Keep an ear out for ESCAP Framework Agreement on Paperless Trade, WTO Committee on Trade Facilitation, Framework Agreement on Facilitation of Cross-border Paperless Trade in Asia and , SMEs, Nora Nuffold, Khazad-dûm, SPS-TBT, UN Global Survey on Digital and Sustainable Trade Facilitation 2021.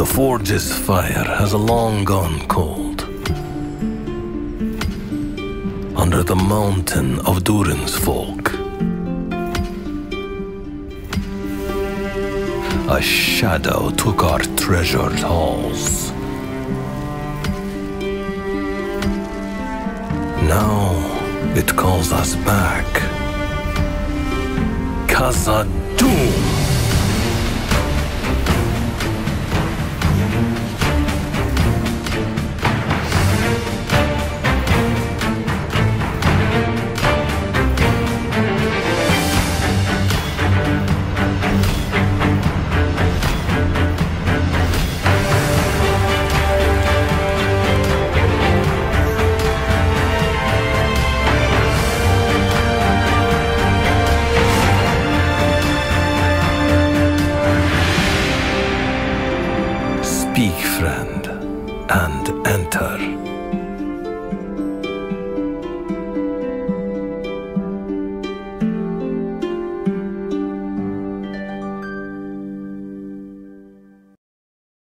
The forge's fire has long gone cold. Under the mountain of Durin's folk, a shadow took our treasured halls. Now it calls us back. Khazad-dûm! Speak, friend, and enter.